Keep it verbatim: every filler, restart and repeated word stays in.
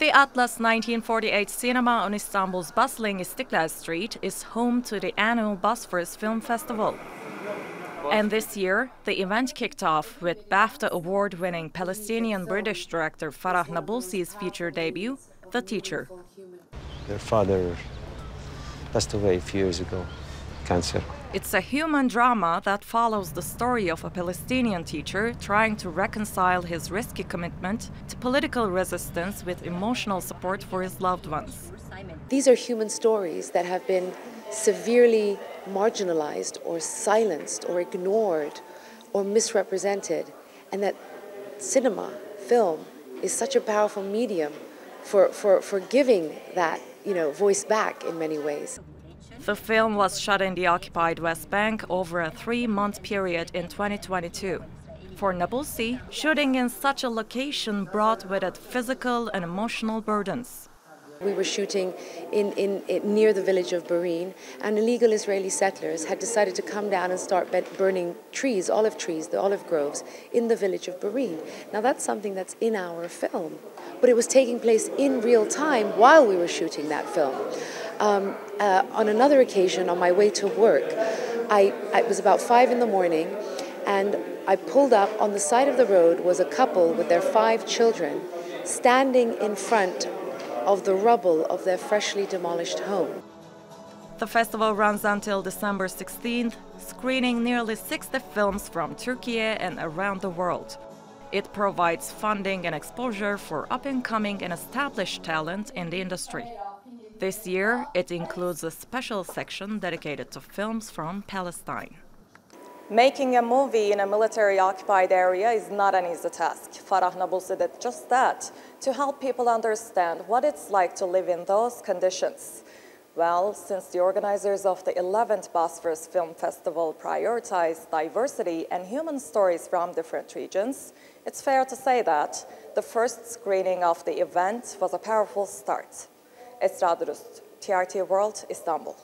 The Atlas nineteen forty-eight cinema on Istanbul's bustling Istiklal Street is home to the annual Bosphorus Film Festival. And this year, the event kicked off with BAFTA award-winning Palestinian-British director Farah Nabulsi's feature debut, The Teacher. Their father passed away a few years ago, cancer. It's a human drama that follows the story of a Palestinian teacher trying to reconcile his risky commitment to political resistance with emotional support for his loved ones. These are human stories that have been severely marginalized or silenced or ignored or misrepresented, and that cinema, film, is such a powerful medium for, for, for giving that, you know, voice back in many ways. The film was shot in the occupied West Bank over a three-month period in twenty twenty-two. For Nabulsi, shooting in such a location brought with it physical and emotional burdens. We were shooting in, in, in, near the village of Burin, and illegal Israeli settlers had decided to come down and start burning trees, olive trees, the olive groves, in the village of Burin. Now that's something that's in our film, but it was taking place in real time while we were shooting that film. Um, uh, on another occasion, on my way to work, I, I, it was about five in the morning, and I pulled up. On the side of the road was a couple with their five children standing in front of the rubble of their freshly demolished home. The festival runs until December sixteenth, screening nearly sixty films from Turkey and around the world. It provides funding and exposure for up-and-coming and established talent in the industry. This year, it includes a special section dedicated to films from Palestine. Making a movie in a military-occupied area is not an easy task. Farah Nabulsi did just that, to help people understand what it's like to live in those conditions. Well, since the organizers of the eleventh Bosphorus Film Festival prioritize diversity and human stories from different regions, it's fair to say that the first screening of the event was a powerful start. Esra Durust, T R T World, Istanbul.